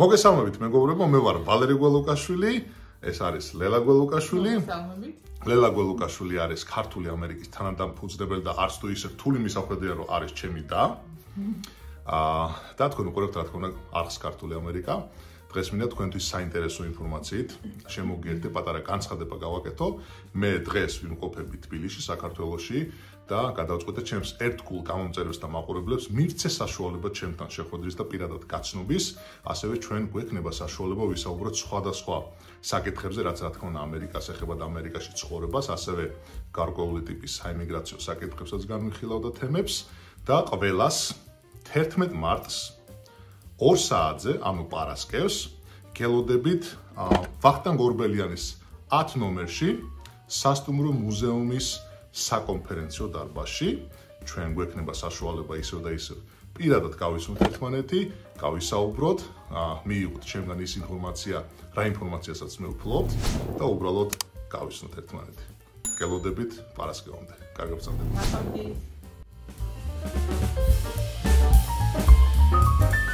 მოგესალმებით მეგობრებო, მე ვარ ვალერი გველუკაშვილი, ეს არის ლელა გველუკაშვილი. ლელა გველუკაშვილი არის ქართული ამერიკის თანადამფუძნებელი და არც თუ ისე რთული მისახვედრია, რომ არის ჩემი და. და თქვენ უყურებთ რა თქმა უნდა არხს ქართული ამერიკა. Დღეს მინდა თქვენთვის საინტერესო ინფორმაციით შემოგიერთე, პატარა განცხადება გავაკეთო. მე დღეს ვიმყოფები თბილისში, საქართველოში და გადავწყვეტე ჩემს ერთგულ გამომწერებს და მაყურებლებს მივცე საშუალება ჩემთან შეხვედრის და პირადად გაცნობის, ასევე ჩვენ გვექნება საშუალება ვისაუბროთ სხვადასხვა საკითხებზე, რაც რა თქმა უნდა ამერიკას ეხება და ამერიკაში ცხოვრებას, ასევე გარკვეული ტიპის საიმიგრაციო საკითხებსაც განვიხილავდა თემებს და ყველას 11 მარტს Orsaadze, ანუ პარასკევს, გელოდებით ვახტანგ ორბელიანის 10 ნომერში სასტუმრო მუზეუმის საკონფერენციო დარბაზში. Ჩვენ გვექნება საშუალება ისევ და ისევ პირადად გავისმინოთ ერთმანეთი, გავისაუბროთ, მიიღოთ ჩემგან ის ინფორმაცია, რა ინფორმაციასაც მე ვფლობთ და უბრალოდ გავისმინოთ ერთმანეთი. გელოდებით პარასკევამდე. კარგად გაგრძელდებით.